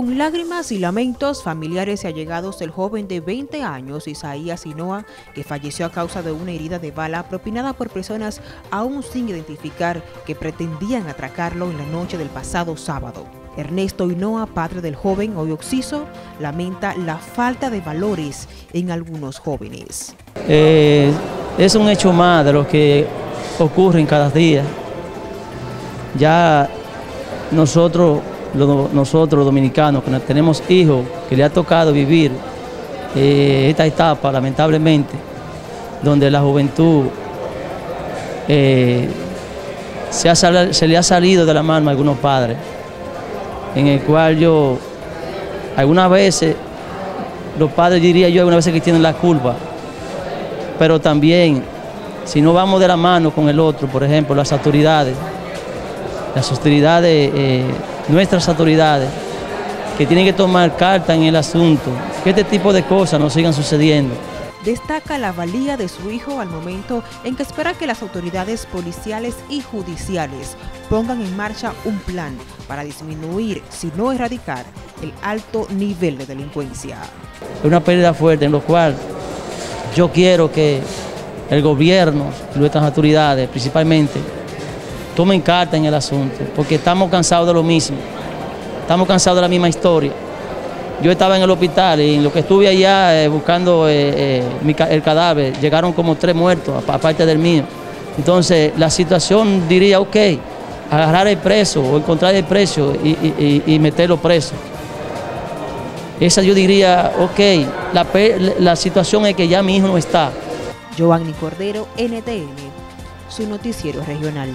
Con lágrimas y lamentos, familiares y allegados del joven de 20 años, Isaías Inoa, que falleció a causa de una herida de bala propinada por personas aún sin identificar que pretendían atracarlo en la noche del pasado sábado. Ernesto Inoa, padre del joven, hoy occiso, lamenta la falta de valores en algunos jóvenes. Es un hecho más de lo que ocurre en cada día. Ya nosotros los dominicanos que tenemos hijos que le ha tocado vivir esta etapa, lamentablemente, donde la juventud se le ha salido de la mano a algunos padres, en el cual yo algunas veces, los padres diría yo algunas veces que tienen la culpa, pero también si no vamos de la mano con el otro, por ejemplo las autoridades, nuestras autoridades, que tienen que tomar carta en el asunto, que este tipo de cosas no sigan sucediendo. Destaca la valía de su hijo al momento en que espera que las autoridades policiales y judiciales pongan en marcha un plan para disminuir, si no erradicar, el alto nivel de delincuencia. Es una pérdida fuerte en lo cual yo quiero que el gobierno, nuestras autoridades principalmente, tomen carta en el asunto, porque estamos cansados de lo mismo, estamos cansados de la misma historia. Yo estaba en el hospital y en lo que estuve allá buscando el cadáver, llegaron como 3 muertos, aparte del mío. Entonces la situación diría, ok, agarrar el preso o encontrar el preso y meterlo preso. Esa yo diría, ok, la situación es que ya mi hijo no está. Giovanni Cordero, NTN, su noticiero regional.